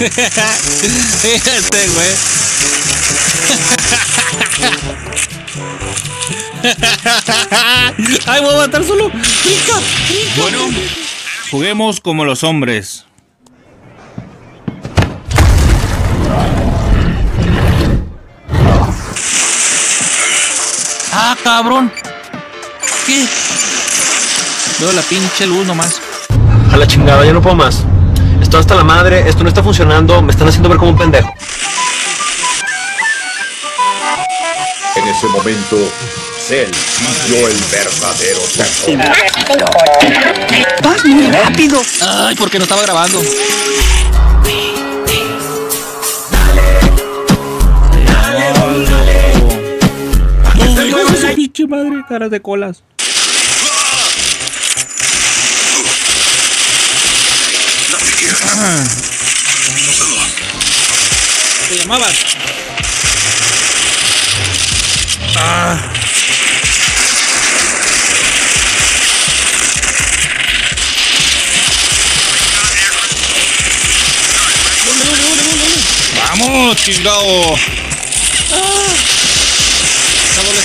Este güey. Ay, voy a matar solo. Bueno, juguemos como los hombres. Ah, cabrón. ¿Qué? Veo la pinche luz nomás. A la chingada, ya no puedo más. Estoy hasta la madre, esto no está funcionando, me están haciendo ver como un pendejo. En ese momento, Cell sintió el verdadero terror. ¡Vas muy rápido! ¡Ay, porque no estaba grabando! ¡Ay, pinche madre! Caras de colas. ¿Te llamabas? Ah. ¿Dónde? ¡Vamos, chingado! Ah. ¡Sabones!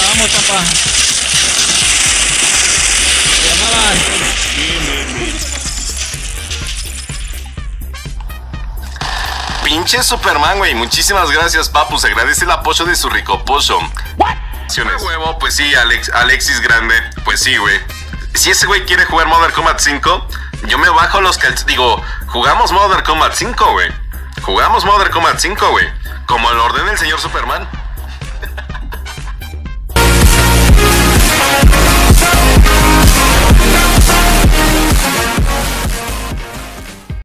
¡Vamos, chapa! ¡Te llamaban! Pinche Superman, güey. Muchísimas gracias, papu. Se agradece el apoyo de su rico pozo. ¿Qué? Huevo, pues sí, Alexis Grande. Pues sí, güey. Si ese güey quiere jugar Modern Combat 5, yo me bajo los calcetines. Digo, jugamos Modern Combat 5, güey. Como lo ordena el señor Superman.